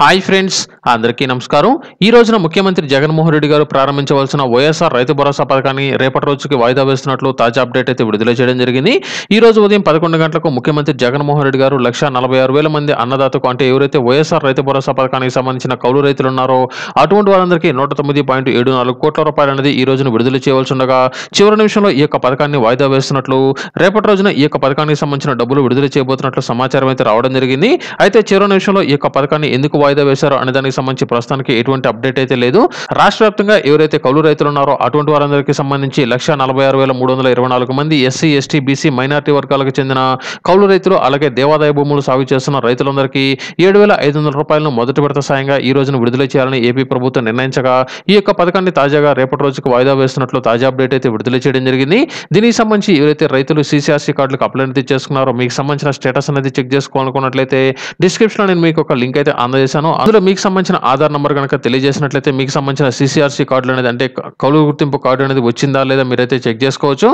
Hi friends अंदर की नमस्कार। मुख्यमंत्री जगन मोहन रेड्डी गारु प्रारंभिंचवలసిన వైఎస్ఆర్ రైతు భరోసా పథకాన్ని రేపటి రోజుకి వాయిదా వేస్తున్నట్లు తాజా అప్డేట్ అయితే విడుదల చేయడం జరిగింది। ఈ రోజు ఉదయం 11 గంటలకు ముఖ్యమంత్రి జగన్ మోహన్ రెడ్డి గారు 1,46,000 మంది అన్నదాతకు అంటే ఎవరైతే వైఎస్ఆర్ రైతు భరోసా పథకానికి సంబంధించిన కౌలు రైతులు ఉన్నారో అటువంటి వారందరికీ 109.74 కోట్ల రూపాయలు అనేది ఈ రోజున విడుదల చేయవలసి ఉండగా చివరి నిమిషంలో ఈ యొక్క పథకాన్ని వాయిదా వేస్తున్నట్లు రేపటి రోజున ఈ యొక్క పథకానికి సంబంధించిన డబ్బులు విడుదల చేయబోతున్నట్లు సమాచారం అయితే రావడం జరిగింది। అయితే చివరి నిమిషంలో ఈ యొక్క పథకాన్ని ఎందుకు వాయిదా వేశారు అనే దానికి సంబంధించి ప్రస్తుతానికి ఎటువంటి అప్డేట్ అయితే లేదు। రాష్ట్ర వ్యాప్తంగా ఎవరైతే కౌలు రైతులు ఉన్నారో అటువంటి వారందరికీ సంబంధించి 1,46,324 మంది ఎస్సీ ఎస్టీ బీసీ మైనారిటీ వర్గాలకు చెందిన కౌలు రైతులు అలాగే దేవాదాయ భూములు సాగు చేస్తున్న రైతులందరికీ 7,500 రూపాయలను మొదటి విడత సాయంగా ఈ రోజున విడుదల చేయాలని ఏపీ ప్రభుత్వం నిర్ణయించగా ఈ యొక్క పథకాన్ని తాజాగా రేపటి రోజుకు వాయిదా వేస్తున్నట్లు తాజా అప్డేట్ అయితే విడుదల చేయడం జరిగింది। దీనికి సంబంధించి ఎవరైతే రైతులు సీసీఆర్సీ కార్డులకు అప్లై అనేది చేసుకున్నారో మీకు సంబంధించిన స్టేటస్ అనేది చెక్ చేసుకోవాలనుకున్నట్లయితే డిస్క్రిప్షన్ లో నేను మీకు ఒక లింక్ అయితే అందజేశాను। అందులో మీకు సంబంధించిన ఆధార్ నంబర్ కనుక తెలియజేసినట్లయితే మీకు సంబంధించిన సీసీఆర్సీ కార్డులు అనేది అంటే కౌలు గుర్తింపు కార్డు అనేది వచ్చిందా లేదా మీరైతే చెక్ చేసుకోవచ్చు।